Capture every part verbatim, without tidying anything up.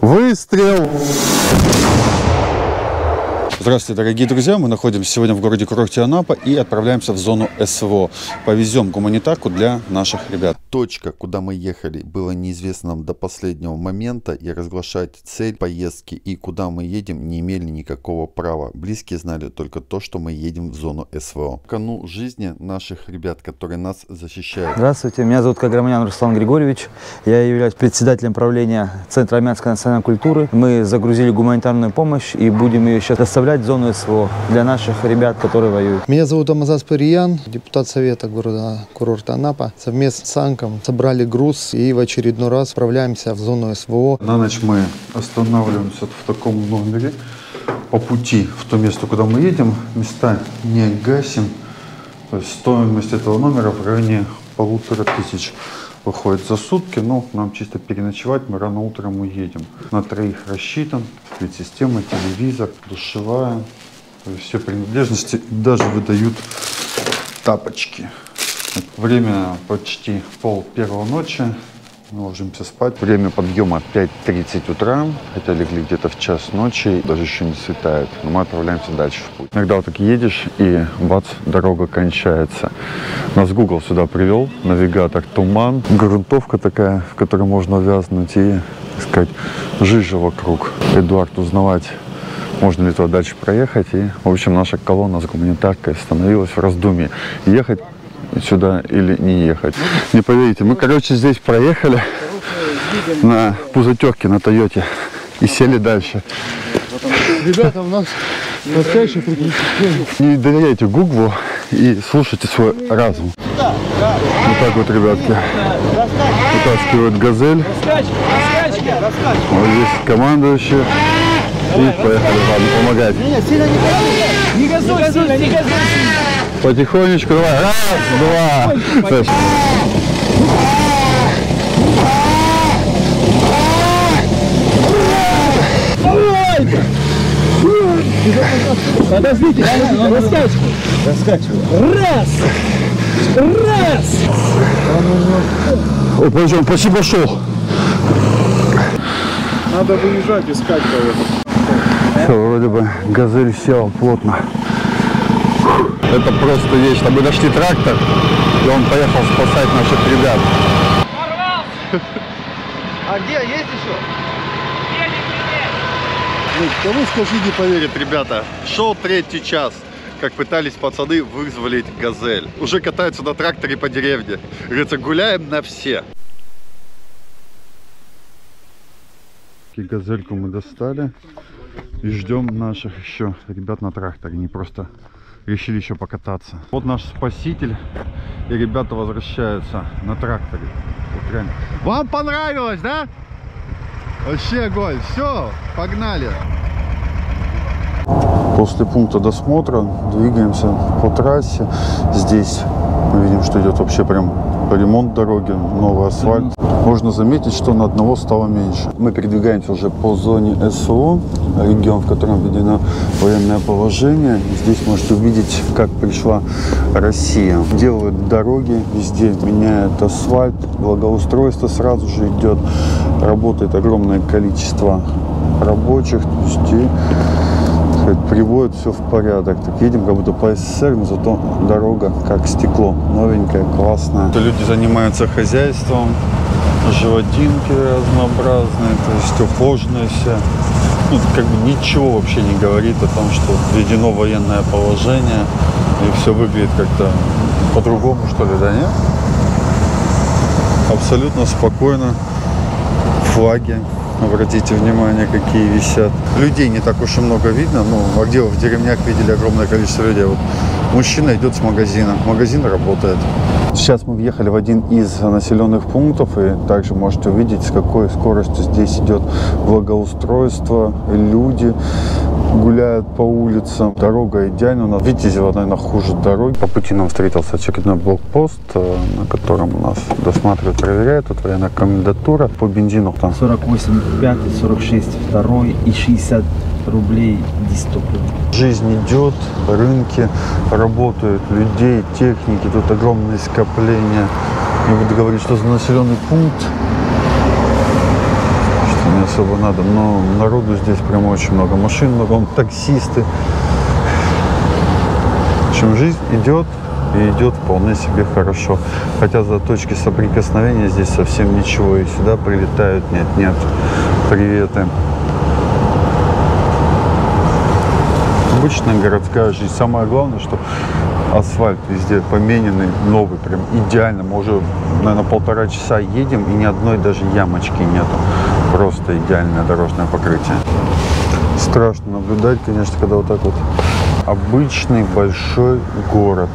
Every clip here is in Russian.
Выстрел! Здравствуйте, дорогие друзья! Мы находимся сегодня в городе-курорте Анапа и отправляемся в зону СВО. Повезем гуманитарку для наших ребят. Точка, куда мы ехали, была неизвестна нам до последнего момента, и разглашать цель поездки и куда мы едем не имели никакого права. Близкие знали только то, что мы едем в зону СВО. Кону жизни наших ребят, которые нас защищают. Здравствуйте, меня зовут Каграманян Руслан Григорьевич. Я являюсь председателем правления Центра армянской национальной культуры. Мы загрузили гуманитарную помощь и будем ее сейчас доставлять зону СВО для наших ребят, которые воюют. Меня зовут Амазас Парьян, депутат совета города курорта Анапа. Совместно с Анком собрали груз и в очередной раз отправляемся в зону СВО. На ночь мы останавливаемся в таком номере. По пути в то место, куда мы едем, места не гасим. То есть стоимость этого номера в районе полутора тысяч выходит за сутки, но нам чисто переночевать, мы рано утром уедем. На троих рассчитан, светосистема, телевизор, душевая, все принадлежности, даже выдают тапочки. Время почти пол первого ночи, мы ложимся спать. Время подъема пять тридцать утра, хотя легли где-то в час ночи, даже еще не светает, но мы отправляемся дальше в путь. Иногда вот так едешь и бац, дорога кончается. Нас Google сюда привел, навигатор, туман, грунтовка такая, в которой можно вязнуть и, так сказать, жижа вокруг. Эдуард узнавать, можно ли туда дальше проехать. И, в общем, наша колонна с гуманитаркой остановилась в раздумье, ехать сюда или не ехать. Не поверите, мы, короче, здесь проехали на пузатерке, на Тойоте и сели дальше. Ребята, у нас настоящее приключение. Не доверяйте Гуглу и слушайте свой разум. Вот так вот, ребятки, вытаскивают газель. Вот здесь командующие. И поехали вам помогать. Не газуй, сильно, не газуй. Потихонечку, давай. Раз, два. Подождите, раскачивай. Раскачивай. Раз. Раз. Ой, подожди, он почти пошел. Надо выезжать, искать кого-то. Все, вроде бы газель села плотно. Это просто вечно. Мы нашли трактор, и он поехал спасать наших ребят. Порвался! А где? Есть еще? Кому скажи, не поверит, ребята. Шел третий час, как пытались пацаны вызволить газель. Уже катаются на тракторе по деревне. Говорится, гуляем на все. Газельку мы достали. И ждем наших еще ребят на тракторе. Не просто решили еще покататься. Вот наш спаситель. И ребята возвращаются на тракторе. Вот реально. Вам понравилось, да? Вообще огонь. Все, погнали. После пункта досмотра двигаемся по трассе. Здесь мы видим, что идет вообще прям ремонт дороги, новый асфальт. Можно заметить, что на одного стало меньше. Мы передвигаемся уже по зоне СВО, регион, в котором введено военное положение. Здесь можете увидеть, как пришла Россия. Делают дороги, везде меняют асфальт, благоустройство сразу же идет. Работает огромное количество рабочих, то есть и, так сказать, приводит все в порядок. Так едем как будто по СССР, но зато дорога как стекло, новенькая, классная. Люди занимаются хозяйством, животинки разнообразные, то есть ухоженные все. Ну, как бы ничего вообще не говорит о том, что введено военное положение и все выглядит как-то по-другому, что ли, да нет? Абсолютно спокойно. Флаги, обратите внимание, какие висят. Людей не так уж и много видно, ну, а где вы в деревнях видели огромное количество людей? Вот мужчина идет с магазина, магазин работает. Сейчас мы въехали в один из населенных пунктов, и также можете увидеть, с какой скоростью здесь идет благоустройство, люди гуляют по улицам. Дорога идеально. У нас Витязево, наверное, хуже дороги. По пути нам встретился очередной блокпост, на котором нас досматривают, проверяют. Тут военная комендатура по бензину. Там сорок восемь, пять, сорок шесть, два и шестьдесят рублей десять рублей. Жизнь идет, рынки работают, людей, техники. Тут огромные скопления. Не буду говорить, что за населенный пункт. не особо надо, но народу здесь прямо очень много. Машин много, таксисты. В общем, жизнь идет и идет вполне себе хорошо. Хотя за точки соприкосновения здесь совсем ничего. И сюда прилетают, нет-нет, приветы. Обычная городская жизнь. Самое главное, что асфальт везде помененный, новый, прям идеально. Мы уже, наверное, полтора часа едем, и ни одной даже ямочки нету. Просто идеальное дорожное покрытие. Страшно наблюдать, конечно, когда вот так вот обычный большой город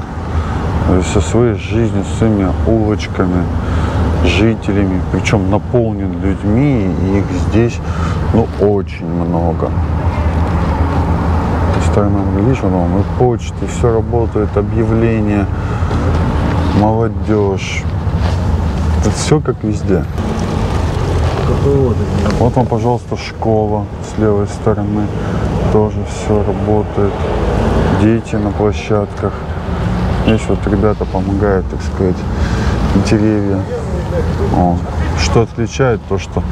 со своей жизнью, с своими улочками, жителями, причем наполнен людьми, и их здесь, ну, очень много. Видишь, вон, и почты, все работает, объявления, молодежь. Это все как везде. Вот вам, пожалуйста, школа с левой стороны. Тоже все работает. Дети на площадках. Здесь вот ребята помогают, так сказать, деревья. Вот. Что отличает то, что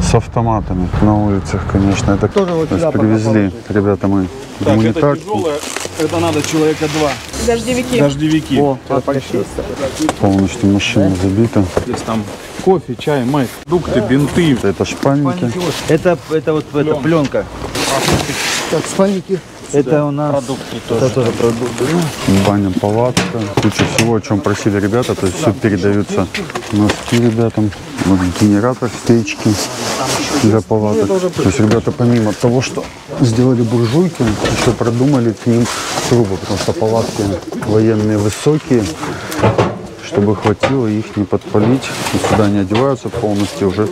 с автоматами на улицах, конечно, это тоже вот привезли, ребята, мы так, гуманитарку. Это тяжелое, это надо человека два. Дождевики. Дождевики. О, отлично. Полностью машина забита. Здесь там кофе, чай, май, продукты, бинты. Это шпальники. Это, это вот пленка. Это пленка. Так, шпальники. Это да, у нас продукты тоже. Это тоже продукты. Баня, палатка, куча всего, о чем просили ребята. То есть все передаются носки ребятам, вот генератор, стечки для палаток. То есть ребята помимо того, что сделали буржуйки, еще продумали к ним трубы, потому что палатки военные высокие, чтобы хватило их не подпалить. И сюда не одеваются полностью, уже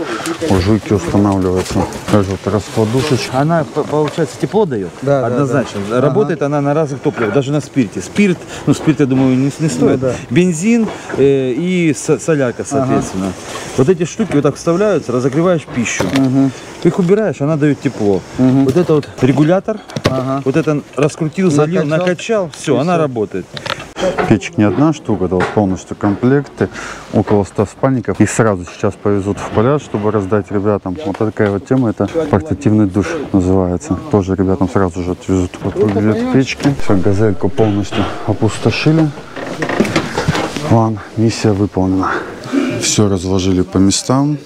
буржуйки устанавливаются. Даже вот раскладушечка. Она, получается, тепло дает? Да, однозначно. Да, да. Работает ага. она на разных топливах, даже на спирте. Спирт, ну спирт, я думаю, не, не стоит. Да, да. Бензин э, и солярка, соответственно. Ага. Вот эти штуки вот так вставляются, разогреваешь пищу. Ага. Их убираешь, она дает тепло. Ага. Вот это вот регулятор, ага. вот это раскрутил, залил, накачал, накачал все, она все. работает. Печек не одна штука, это вот полностью комплекты, около ста спальников. Их сразу сейчас повезут в пляж, чтобы раздать ребятам. Вот такая вот тема, это портативный душ называется. Тоже ребятам сразу же отвезут. Вот выглядят печки. Все, газельку полностью опустошили. План, миссия выполнена. Все разложили по местам.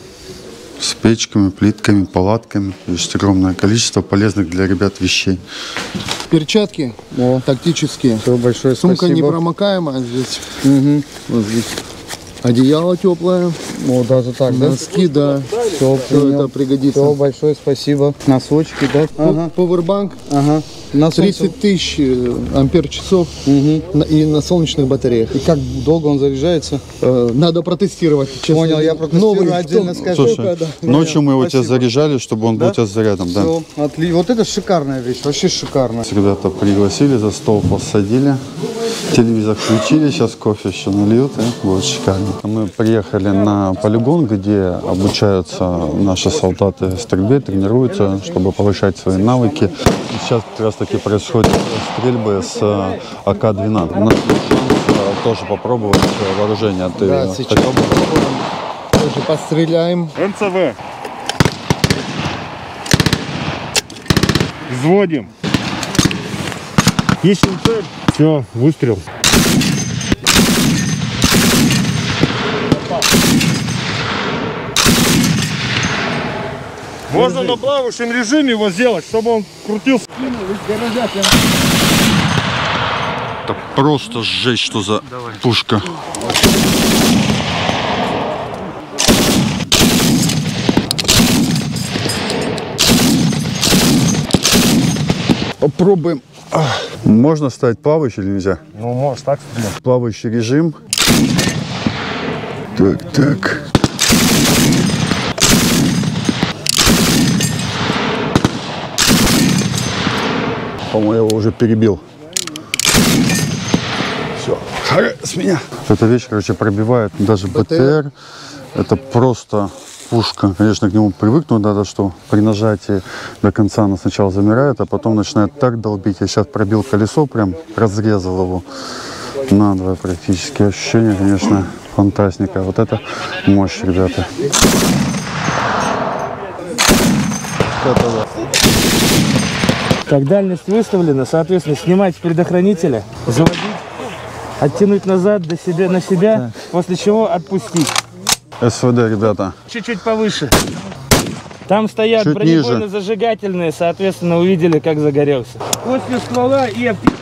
С печками, плитками, палатками. Есть огромное количество полезных для ребят вещей. Перчатки О. тактические. Все, большое Сумка спасибо. непромокаемая здесь. Угу. Вот здесь. Одеяло теплое. О, даже так, Носки, да? да. Все, все это пригодится. Все, большое спасибо. Носочки, да? Ага. Повербанк. Ага. На тридцать тысяч ампер часов угу. и на солнечных батареях. И как долго он заряжается? Надо протестировать. Честно. Понял, я протестирую. Новый отдельно скажу. Слушай, да. Ночью мы его Спасибо. тебя заряжали, чтобы он да? был у тебя зарядом. Все, да. отли... Вот это шикарная вещь, вообще шикарная. Ребята пригласили, за стол посадили, телевизор включили, сейчас кофе еще нальют, и будет шикарно. Мы приехали на полигон, где обучаются наши солдаты стрельбе, тренируются, чтобы повышать свои навыки. И сейчас как раз таки происходят стрельбы с А К двенадцать. У нас есть шанс тоже попробовать вооружение. Ты да, сейчас тоже постреляем. Н С В. Взводим. Ищем цель. Все, выстрел. Можно на плавающем режиме его сделать, чтобы он крутился. Это просто жесть, что за Давай. пушка. Попробуем. Можно ставить плавающий или нельзя? Ну, может так. Плавающий режим. Так, так. По-моему, я его уже перебил. Все, с меня. Эта вещь, короче, пробивает даже Б Т Р. Это просто пушка. Конечно, к нему привыкнуть надо, что при нажатии до конца она сначала замирает, а потом начинает так долбить. Я сейчас пробил колесо, прям разрезал его надвое практически. Ощущение, конечно, фантастика. Вот это мощь, ребята. этого. Так, дальность выставлена, соответственно, снимать с предохранителя, заводить, оттянуть назад до себя, на себя, да. После чего отпустить. СВД, ребята. Чуть-чуть повыше. Там стоят бронебойно-зажигательные, соответственно, увидели, как загорелся. После ствола и обтекает.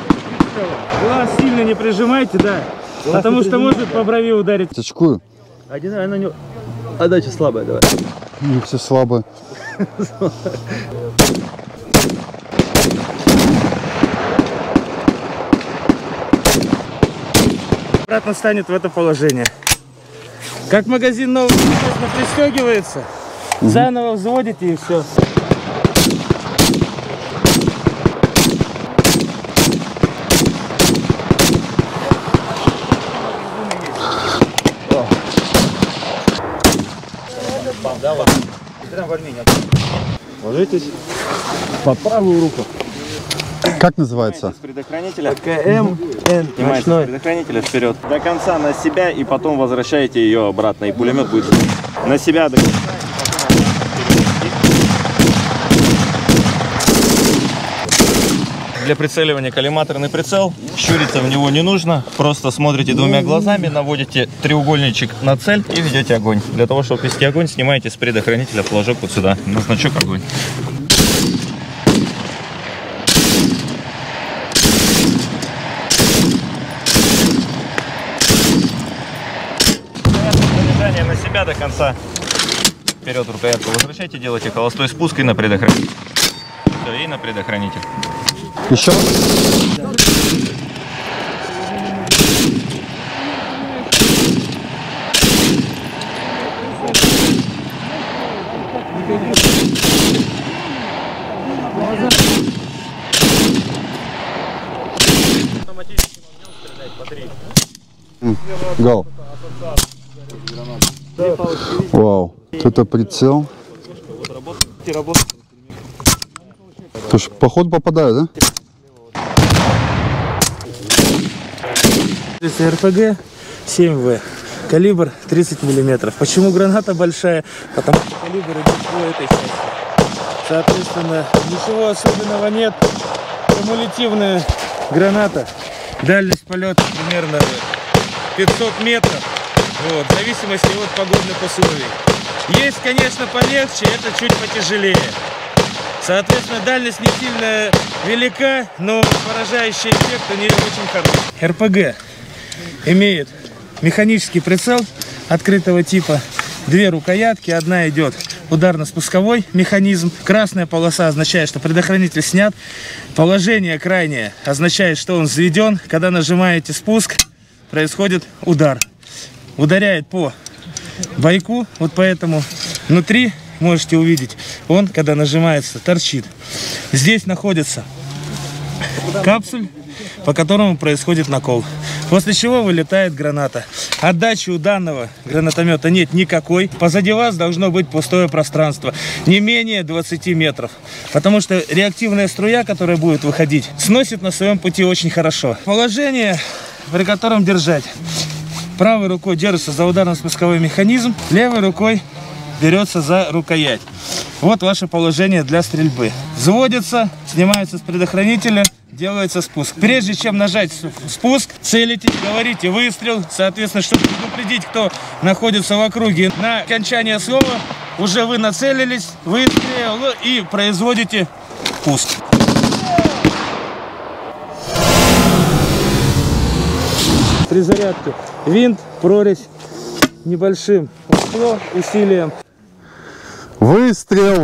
Глаз сильно не прижимайте, да, глаз потому что прижимайте. Может по брови ударить. Очкую. Один, она не... Отдача слабая, давай. Ну, все слабые. Обратно станет в это положение. Как магазин новый, честно, пристегивается. Угу. Заново взводите и все. Ложитесь под правую руку. Как называется? С предохранителя. АКМ. Снимаете с предохранителя вперед. До конца на себя и потом возвращаете ее обратно. И пулемет будет на себя до конца. Для прицеливания коллиматорный прицел. Щуриться в него не нужно. Просто смотрите двумя глазами, наводите треугольничек на цель и ведете огонь. Для того, чтобы вести огонь, снимаете с предохранителя флажок вот сюда. На значок огонь. Заряжание на себя до конца. Вперед рукоятку возвращайте, делайте холостой спуск и на предохранитель. Все, и на предохранитель. Еще. Автоматически могу стрелять по три. Гол. Вау. Это прицел. Потому что походу попадаю, да? Это эр пэ гэ семь вэ, калибр тридцать миллиметров. Почему граната большая? Потому что калибр идет по этой части. Соответственно, ничего особенного нет. Кумулятивная граната. Дальность полета примерно пятьсот метров. Вот, в зависимости от погодных условий. Есть, конечно, полегче, это чуть потяжелее. Соответственно, дальность не сильно велика, но поражающий эффект у нее очень хороший. эр пэ гэ имеет механический прицел открытого типа, две рукоятки, одна идет ударно-спусковой механизм. Красная полоса означает, что предохранитель снят. Положение крайнее означает, что он взведен. Когда нажимаете спуск, происходит удар. Ударяет по бойку, вот поэтому внутри... Можете увидеть, он, когда нажимается, торчит. Здесь находится капсуль, по которому происходит накол. После чего вылетает граната. Отдачи у данного гранатомета нет никакой. Позади вас должно быть пустое пространство. Не менее двадцати метров. Потому что реактивная струя, которая будет выходить, сносит на своем пути очень хорошо. Положение, при котором держать. Правой рукой держится за ударно-спусковой механизм, левой рукой берется за рукоять. Вот ваше положение для стрельбы. Взводится, снимается с предохранителя, делается спуск. Прежде чем нажать спуск, целитесь, говорите выстрел. Соответственно, чтобы предупредить, кто находится в округе. На окончание слова уже вы нацелились, выстрел и производите пуск. При зарядке винт, прорезь небольшим усилием. Выстрел!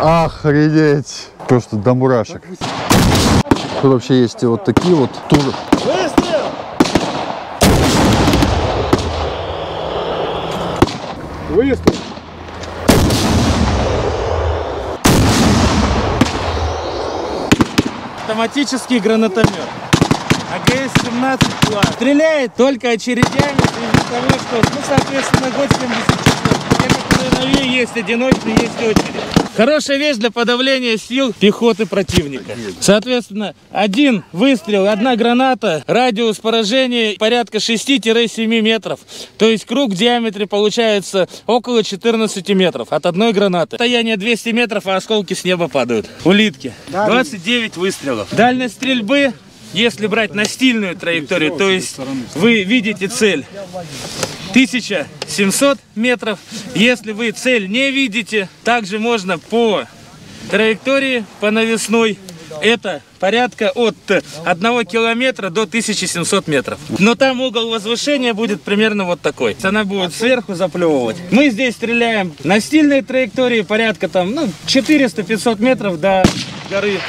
Охренеть! Просто до мурашек. Тут вообще есть и вот такие вот туры. Выстрел! Выстрел! Автоматический гранатомет. а гэ эс семнадцать два. Стреляет только очередями из-за того, что, ну, соответственно, год семьдесят четыре. Те, которые новее, есть одиночные, есть очередь. Хорошая вещь для подавления сил пехоты противника. Соответственно, один выстрел, одна граната, радиус поражения порядка шести-семи метров. То есть круг в диаметре получается около четырнадцати метров от одной гранаты. Расстояние двести метров, а осколки с неба падают. Улитки. двадцать девять выстрелов. Дальность стрельбы, если брать настильную траекторию, то есть вы видите цель тысяча семьсот метров. Если вы цель не видите, также можно по траектории, по навесной. Это порядка от одного километра до тысячи семисот метров. Но там угол возвышения будет примерно вот такой. Она будет сверху заплевывать. Мы здесь стреляем на настильной траектории порядка там, ну, четыреста-пятьсот метров до горы.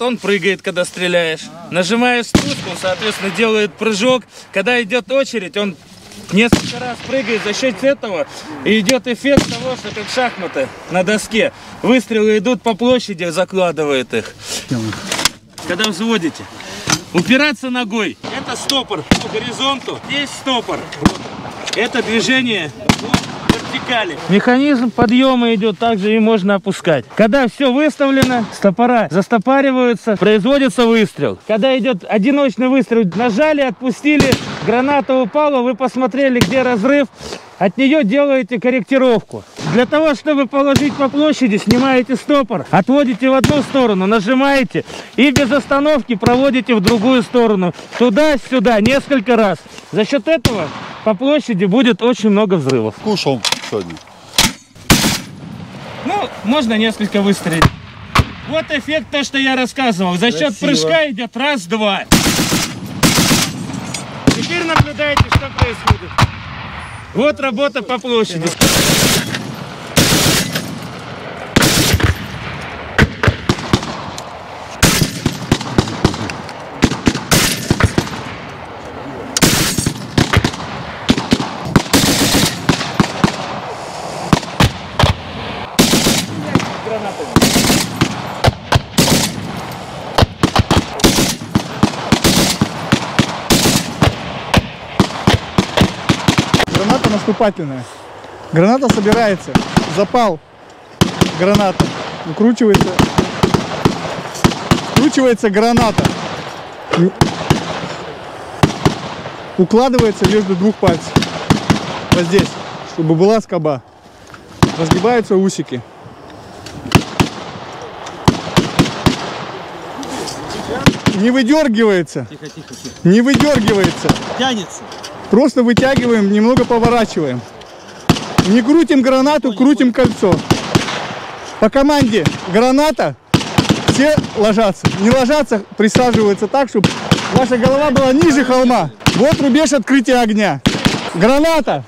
Он прыгает, когда стреляешь. Нажимаешь спуск, он, соответственно, делает прыжок. Когда идет очередь, он несколько раз прыгает. За счет этого идет эффект того, что как шахматы на доске. Выстрелы идут по площади, закладывает их. Когда взводите, упираться ногой. Это стопор по горизонту. Здесь стопор. Это движение вертикали. Механизм подъема идет, также и можно опускать. Когда все выставлено, стопора застопариваются, производится выстрел. Когда идет одиночный выстрел, нажали, отпустили, граната упала, вы посмотрели, где разрыв, от нее делаете корректировку. Для того, чтобы положить по площади, снимаете стопор, отводите в одну сторону, нажимаете и без остановки проводите в другую сторону. Туда-сюда, несколько раз. За счет этого по площади будет очень много взрывов. Кушал сегодня. Ну, можно несколько выстрелить. Вот эффект, то, что я рассказывал. За счет Красиво. Прыжка идет раз-два. Теперь наблюдайте, что происходит. Вот работа по площади. Наступательная. Граната собирается, запал граната, выкручивается, вкручивается граната, укладывается между двух пальцев, вот здесь, чтобы была скоба, разгибаются усики. Не выдергивается, тихо, тихо, тихо. Не выдергивается, тянется. Просто вытягиваем, немного поворачиваем. Не крутим гранату, крутим кольцо. По команде граната все ложатся. Не ложатся, присаживаются так, чтобы ваша голова была ниже холма. Вот рубеж открытия огня. Граната.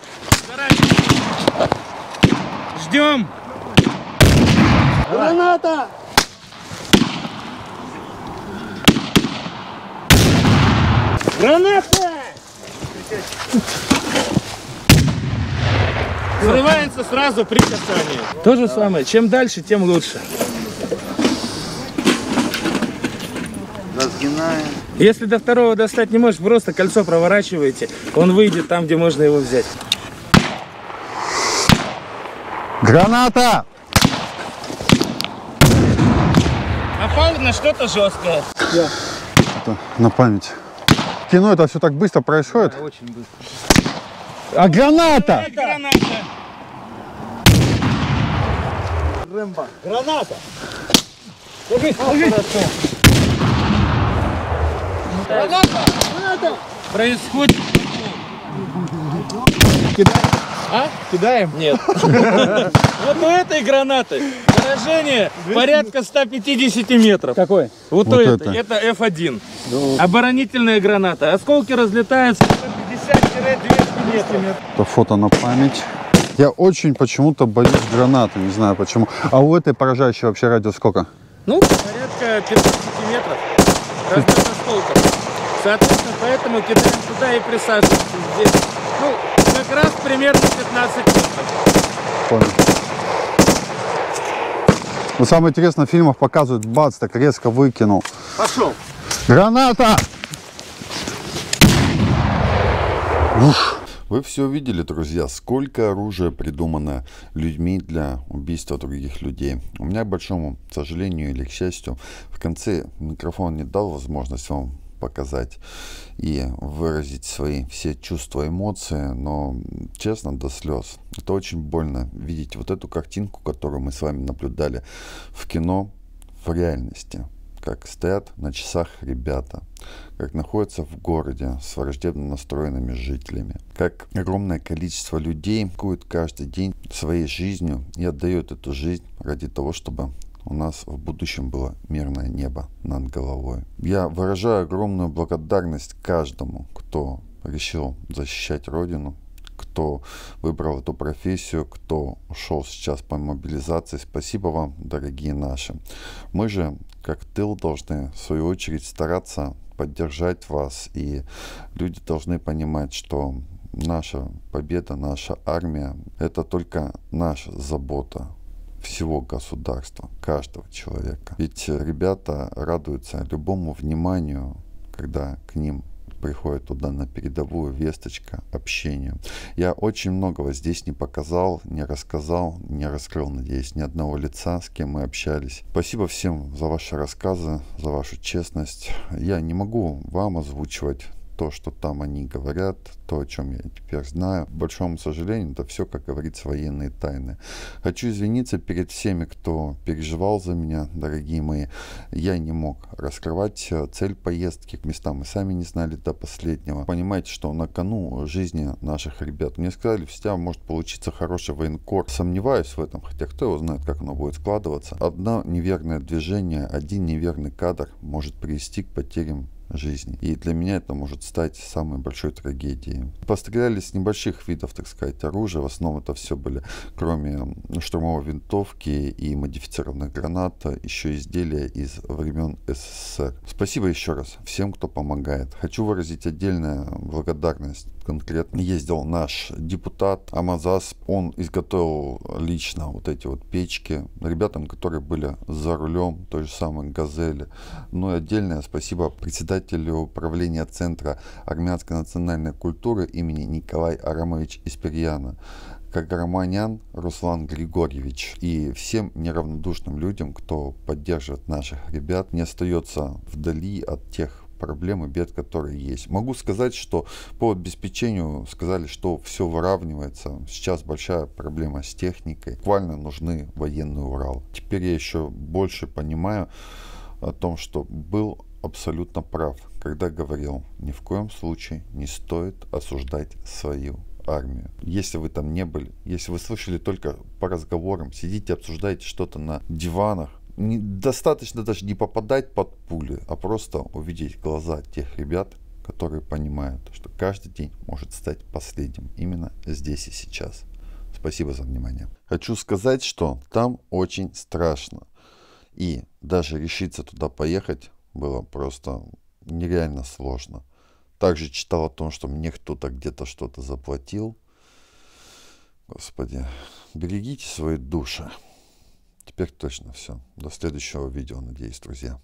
Ждем. Граната. Граната. Взрывается сразу при касании. То же самое, чем дальше, тем лучше. Разгинаем. Если до второго достать не можешь, просто кольцо проворачиваете. Он выйдет там, где можно его взять. Граната! Напал на что-то жесткое. Это на память. Кино это все так быстро происходит. Да, очень быстро. А граната! Граната! Рэмбо. Граната! Держись, держись. Граната! Граната! Происходит. Кидаем. А? Кидаем? Нет. Вот у этой гранаты поражение порядка ста пятидесяти метров. Какой? Вот, вот это. Это, это эф один. Да. Оборонительная граната. Осколки разлетаются сто пятьдесят — двести метров. Это фото на память. Я очень почему-то боюсь гранаты. Не знаю почему. А у этой поражающей вообще радиус сколько? Ну, порядка пятидесяти метров. Размер осколков. Соответственно, поэтому кидаем сюда и присаживаемся здесь. Ну, как раз примерно пятнадцать метров. Понял. Но самое интересное, в фильмах показывают, бац, так резко выкинул. Пошел! Граната! Ух. Вы все видели, друзья, сколько оружия придумано людьми для убийства других людей. У меня, к большому сожалению или к счастью, в конце микрофон не дал возможность вам показать и выразить свои все чувства, эмоции, но честно, до слез. Это очень больно видеть вот эту картинку, которую мы с вами наблюдали в кино, в реальности. Как стоят на часах ребята, как находятся в городе с враждебно настроенными жителями, как огромное количество людей рискует каждый день своей жизнью и отдает эту жизнь ради того, чтобы у нас в будущем было мирное небо над головой. Я выражаю огромную благодарность каждому, кто решил защищать Родину, кто выбрал эту профессию, кто ушел сейчас по мобилизации. Спасибо вам, дорогие наши. Мы же, как тыл, должны, в свою очередь, стараться поддержать вас. И люди должны понимать, что наша победа, наша армия — это только наша забота всего государства, каждого человека. Ведь ребята радуются любому вниманию, когда к ним приходит туда на передовую весточка, общение. Я очень многого здесь не показал, не рассказал, не раскрыл, надеюсь, ни одного лица, с кем мы общались. Спасибо всем за ваши рассказы, за вашу честность. Я не могу вам озвучивать то, что там они говорят, то, о чем я теперь знаю. К большому сожалению, это все, как говорится, военные тайны. Хочу извиниться перед всеми, кто переживал за меня, дорогие мои. Я не мог раскрывать цель поездки. К местам мы сами не знали до последнего. Понимаете, что на кону жизни наших ребят. Мне сказали, в тебя может получиться хороший военкор. Сомневаюсь в этом, хотя кто его знает, как оно будет складываться. Одно неверное движение, один неверный кадр может привести к потерям жизни. И для меня это может стать самой большой трагедией. Постреляли с небольших видов, так сказать, оружия. В основном это все были, кроме штурмовой винтовки и модифицированных гранат, еще изделия из времен СССР. Спасибо еще раз всем, кто помогает. Хочу выразить отдельную благодарность. Конкретно ездил наш депутат Амазас. Он изготовил лично вот эти вот печки ребятам, которые были за рулем той же самой «Газели». Ну и отдельное спасибо председателю правления Центра армянской национальной культуры имени Николай Арамович Испирьяна, Каграманян Руслан Григорьевич и всем неравнодушным людям, кто поддерживает наших ребят, не остается вдали от тех проблем и бед, которые есть. Могу сказать, что по обеспечению сказали, что все выравнивается. Сейчас большая проблема с техникой. Буквально нужны военный Урал. Теперь я еще больше понимаю о том, что был абсолютно прав, когда говорил, ни в коем случае не стоит осуждать свою армию. Если вы там не были, если вы слышали только по разговорам, сидите, обсуждаете что-то на диванах, достаточно даже не попадать под пули, а просто увидеть глаза тех ребят, которые понимают, что каждый день может стать последним именно здесь и сейчас. Спасибо за внимание. Хочу сказать, что там очень страшно. И даже решиться туда поехать было просто нереально сложно. Также читал о том, что мне кто-то где-то что-то заплатил. Господи, берегите свои души. Теперь точно все. До следующего видео, надеюсь, друзья.